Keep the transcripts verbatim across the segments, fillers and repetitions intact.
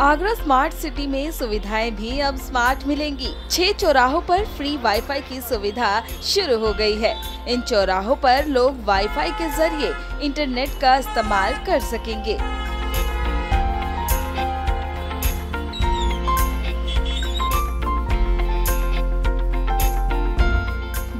Agra smart city में सुविधाएं भी अब स्मार्ट मिलेंगी। छह चौराहों पर फ्री वाईफाई की सुविधा शुरू हो गई है। इन चौराहों पर लोग वाईफाई के जरिए इंटरनेट का इस्तेमाल कर सकेंगे।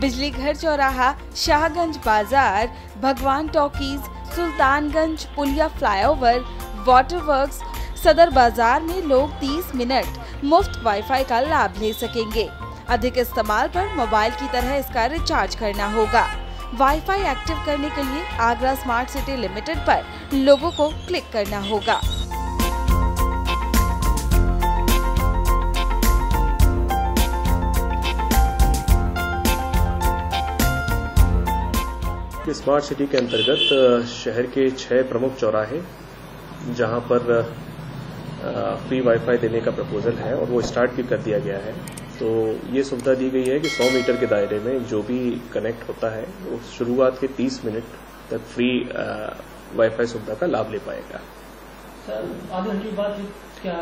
बिजली घर चौराहा, शाहगंज बाजार, भगवान टॉकीज, सुल्तानगंज, पुलिया फ्लाईओवर, वाटरवर्क्स, सदर बाजार में लोग तीस मिनट मुफ्त वाईफाई का लाभ ले सकेंगे। अधिक इस्तेमाल पर मोबाइल की तरह इसका रिचार्ज करना होगा। वाईफाई एक्टिव करने के लिए आगरा स्मार्ट सिटी लिमिटेड पर लोगों को क्लिक करना होगा। स्मार्ट सिटी के अंतर्गत शहर के छह प्रमुख चौराहे जहां पर फ्री वाईफाई देने का प्रपोजल है और वो स्टार्ट भी कर दिया गया है। तो ये सुविधा दी गई है कि सौ मीटर के दायरे में जो भी कनेक्ट होता है वो शुरुआत के तीस मिनट तक फ्री वाईफाई सुविधा का लाभ ले पाएगा। आधे घंटे के बाद क्या?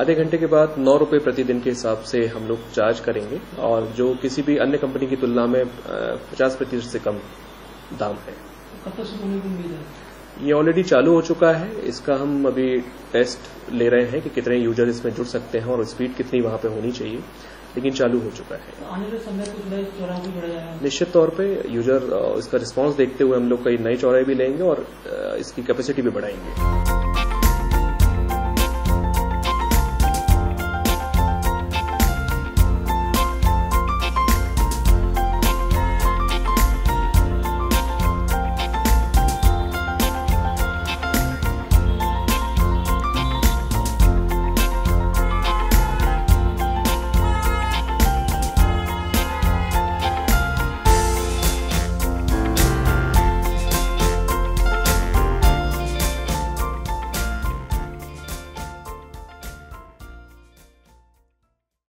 आधे घंटे के बाद नौ रुपये प्रतिदिन के हिसाब से हम लोग चार्ज करेंगे और जो किसी भी अन्य कंपनी की तुलना में पचास प्रतिशत से कम दाम है। कब से उम्मीद है? ये ऑलरेडी चालू हो चुका है। इसका हम अभी टेस्ट ले रहे हैं कि कितने यूजर इसमें जुड़ सकते हैं और स्पीड कितनी वहां पे होनी चाहिए, लेकिन चालू हो चुका है। आने वाले समय कुछ नए चौराहे भी जुड़े हैं। निश्चित तौर पे यूजर इसका रिस्पांस देखते हुए हम लोग कई नए चौराहे भी लेंगे और इसकी कैपेसिटी भी बढ़ाएंगे।